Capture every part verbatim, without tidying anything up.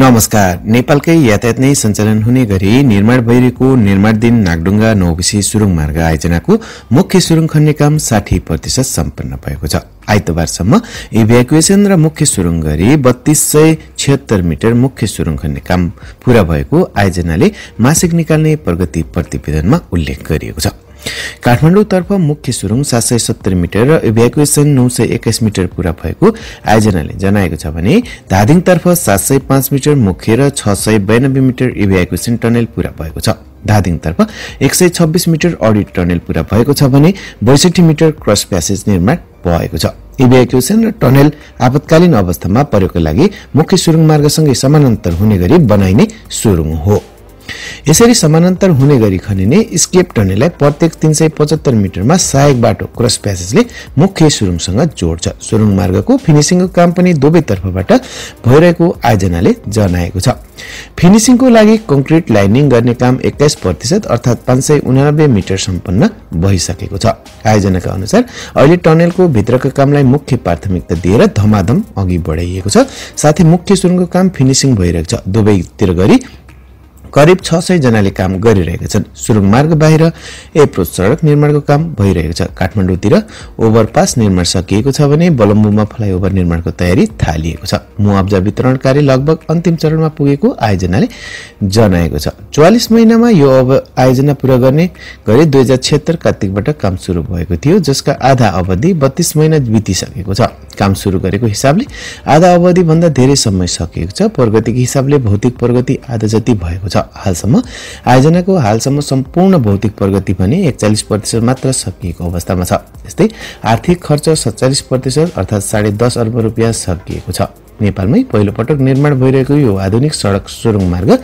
नमस्कार। नेपालकै यातायात नै सञ्चालन हुने गरी निर्माण भइरहेको निर्माणधीन नागढुङ्गा नौबिसे सुरुङ मार्ग आयोजनाको मुख्य सुरुङ खन्ने काम साठी प्रतिशत सम्पन्न भएको छ। आइतबारसम्म इभ्याकुएसन र मुख्य सुरुङ गरी बत्तीस सय छिहत्तर मिटर मुख्य सुरुङ खन्ने काम पूरा भएको आयोजनाले मासिक निकाल्ने प्रगति प्रतिवेदनमा उल्लेख गरिएको छ। काठमाडौँतर्फ मुख्य सुरुङ सात सय सत्तर मिटर र इभ्याकुएसन नौ सय एक्काइस मिटर पूरा भएको आयोजनाले जनाएको छ भने धादिङतर्फ सात सय पांच मिटर मुख्य र छ सय बयानब्बे मिटर इभ्याकुएसन टनेल पूरा भएको छ। धादिङतर्फ एक सय छब्बीस मिटर अडिट टनेल पूरा भएको छ भने बैसठी मिटर क्रस प्यासेज निर्माण भएको छ। इभ्याकुएसन र टनेल आपतकालीन अवस्थामा प्रयोगका लागि मुख्य सुरुङ मार्गसँगै समानान्तर हुने गरी बनाइने सुरुङ हो। यसरी समानान्तर हुने गरी खनिने स्केप टनेललाई प्रत्येक तीन सय पचहत्तर मिटरमा सहायक बाटो क्रस प्यासेजले मुख्य सुरुङसँग जोड्छ। सुरुङ मार्गको फिनिसिङको काम पनि दुवैतर्फबाट भइरहेको आयोजनाले जनाएको छ। फिनिसिङको लागि कङ्क्रिट लाइनिङ गर्ने काम एक्काइस प्रतिशत अर्थात् पाँच सय उनानब्बे मिटर सम्पन्न भइसकेको छ। आयोजनाका अनुसार अहिले टनेलको भित्रको कामलाई मुख्य प्राथमिकता दिएर धमाधम अघि बढाइएको छ। साथै मुख्य सुरुङको काम फिनिसिङ भइरहेको छ। दुवैतिर गरी करीब छ सय जनाले काम गरिरहेका छन्। सुरुङ मार्ग बाहिर एप्रोच सडक निर्माणको काम भइरहेको छ। काठमाडौँतिर ओभरपास निर्माण सकिएको छ भने बलम्बुमा फ्लाईओभर निर्माणको तयारी थालिएको छ। मुआब्जा वितरण कार्य लगभग अन्तिम चरणमा पुगेको आयोजनाले जनाएको छ। चौवालीस महिनामा यो आयोजना पूरा गर्ने गरी दुई हजार छिहत्तर कार्तिकबाट काम सुरु भएको थियो, जसका आधा अवधि बत्तीस महिना बितिसकेको छ। काम सुरु गरेको हिसाबले आधा अवधिभन्दा धेरै समय सकिएको छ। प्रगतिको हिसाबले भौतिक प्रगति आधा जति भएको छ। हालसम्म आयोजनाको हालसम्म सम्पूर्ण भौतिक प्रगति भने एकचालिस प्रतिशत मात्र सकिएको अवस्थामा छ। यस्तै आर्थिक खर्च सत्तालिस प्रतिशत अर्थात् साढे दस अर्ब रुपियाँ सकिएको छ। नेपालमै पहिलो पटक निर्माण भइरहेको यो आधुनिक सडक सुरुङ मार्ग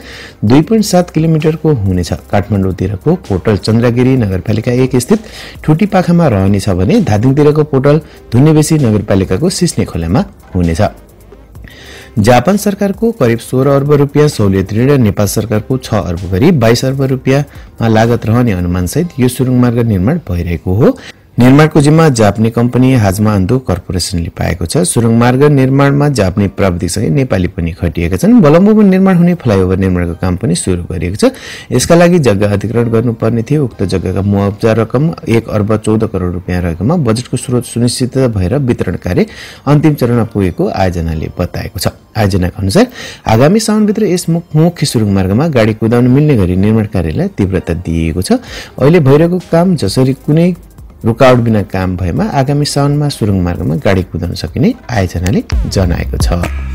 दुई पोइन्ट सात किलोमिटरको हुनेछ। काठमाडौँतिरको पोर्टल चन्द्रगिरी नगरपालिका एक स्थित ठुटी पाखामा रहनेछ भने धादिङतिरको पोर्टल धुनेबेसी नगरपालिकाको सिस्ने खोलामा हुनेछ। जापान सरकारको करिब सोह्र अर्ब रुपियाँ सहुलियत ऋण नेपाल सरकारको छ अर्ब गरी बाइस अर्ब रुपियाँमा लागत रहने अनुमानसहित यो सुरुङ मार्ग निर्माण भइरहेको हो। निर्माणको जिम्मा जापानी कम्पनी हाजमा आन्दो कर्पोरेसनले पाएको छ। सुरुङ मार्ग निर्माणमा जापानी प्राविधिकसँगै नेपाली पनि खटिएका छन्। बलम्बुमा निर्माण हुने फ्लाईओभर निर्माणको काम पनि सुरु गरिएको छ। यसका लागि जग्गा अधिग्रहण गर्नुपर्ने थियो। उक्त जग्गाका मुआब्जा रकम एक अर्ब चौध करोड रुपियाँ रहेकोमा बजेटको स्रोत सुनिश्चित भएर वितरण कार्य अन्तिम चरणमा पुगेको आयोजनाले बताएको छ। आयोजनाका अनुसार आगामी साउनभित्र यस मुख्य सुरुङ मार्गमा गाडी कुदाउन मिल्ने गरी निर्माण कार्यलाई तीव्रता दिइएको छ। अहिले भइरहेको काम जसरी कुनै रुकावट बिना काम भएमा आगामी साउनमा सुरुङ मार्गमा गाडी कुदाउन सकिने आयोजनाले जनाएको छ।